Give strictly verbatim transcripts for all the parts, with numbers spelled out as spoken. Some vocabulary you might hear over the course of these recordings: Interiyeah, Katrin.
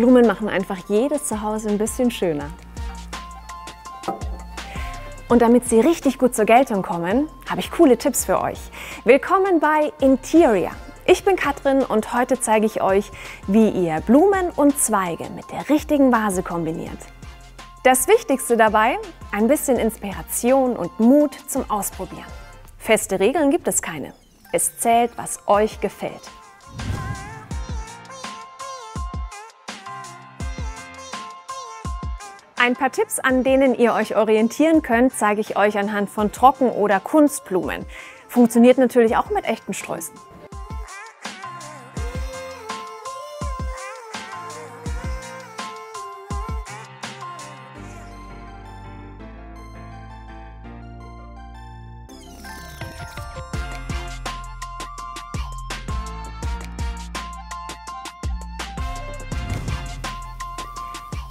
Blumen machen einfach jedes Zuhause ein bisschen schöner. Und damit sie richtig gut zur Geltung kommen, habe ich coole Tipps für euch. Willkommen bei Interiyeah. Ich bin Katrin und heute zeige ich euch, wie ihr Blumen und Zweige mit der richtigen Vase kombiniert. Das Wichtigste dabei, ein bisschen Inspiration und Mut zum Ausprobieren. Feste Regeln gibt es keine. Es zählt, was euch gefällt. Ein paar Tipps, an denen ihr euch orientieren könnt, zeige ich euch anhand von Trocken- oder Kunstblumen. Funktioniert natürlich auch mit echten Sträußen.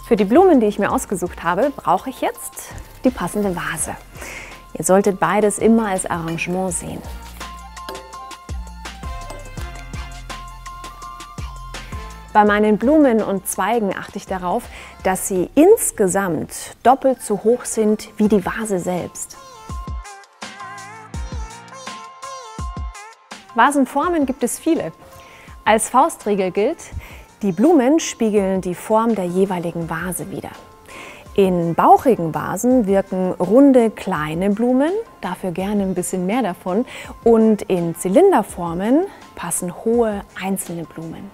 Für die Blumen, die ich mir ausgesucht habe, brauche ich jetzt die passende Vase. Ihr solltet beides immer als Arrangement sehen. Bei meinen Blumen und Zweigen achte ich darauf, dass sie insgesamt doppelt so hoch sind wie die Vase selbst. Vasenformen gibt es viele. Als Faustregel gilt: die Blumen spiegeln die Form der jeweiligen Vase wider. In bauchigen Vasen wirken runde, kleine Blumen, dafür gerne ein bisschen mehr davon, und in Zylinderformen passen hohe, einzelne Blumen.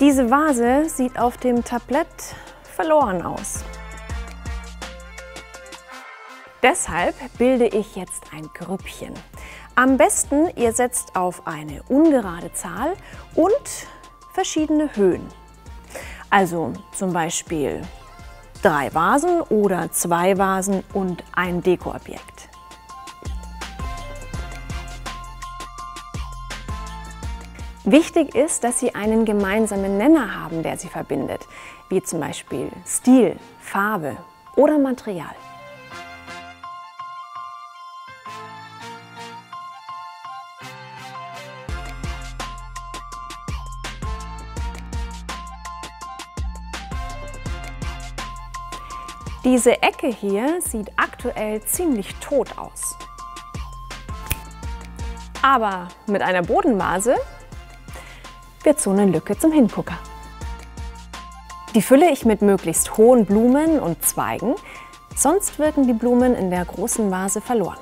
Diese Vase sieht auf dem Tablett verloren aus. Deshalb bilde ich jetzt ein Grüppchen. Am besten, ihr setzt auf eine ungerade Zahl und verschiedene Höhen. Also zum Beispiel drei Vasen oder zwei Vasen und ein Dekoobjekt. Wichtig ist, dass sie einen gemeinsamen Nenner haben, der sie verbindet, wie zum Beispiel Stil, Farbe oder Material. Diese Ecke hier sieht aktuell ziemlich tot aus. Aber mit einer Bodenvase wird so eine Lücke zum Hingucker. Die fülle ich mit möglichst hohen Blumen und Zweigen, sonst wirken die Blumen in der großen Vase verloren.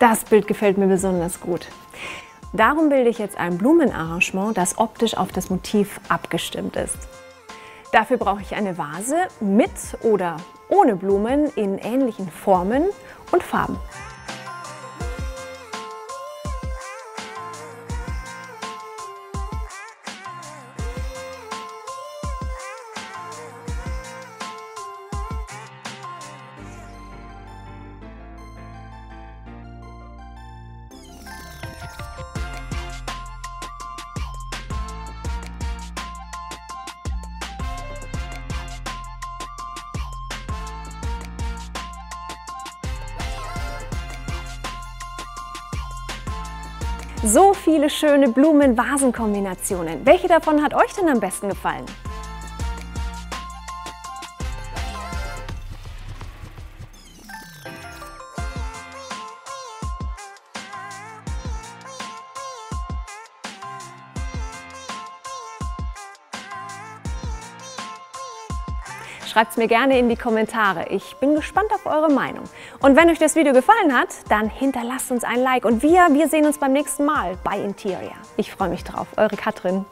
Das Bild gefällt mir besonders gut. Darum bilde ich jetzt ein Blumenarrangement, das optisch auf das Motiv abgestimmt ist. Dafür brauche ich eine Vase mit oder ohne Blumen in ähnlichen Formen und Farben. So viele schöne Blumen-Vasen-Kombinationen. Welche davon hat euch denn am besten gefallen? Schreibt es mir gerne in die Kommentare. Ich bin gespannt auf eure Meinung. Und wenn euch das Video gefallen hat, dann hinterlasst uns ein Like. Und wir, wir sehen uns beim nächsten Mal bei Interiyeah. Ich freue mich drauf. Eure Katrin.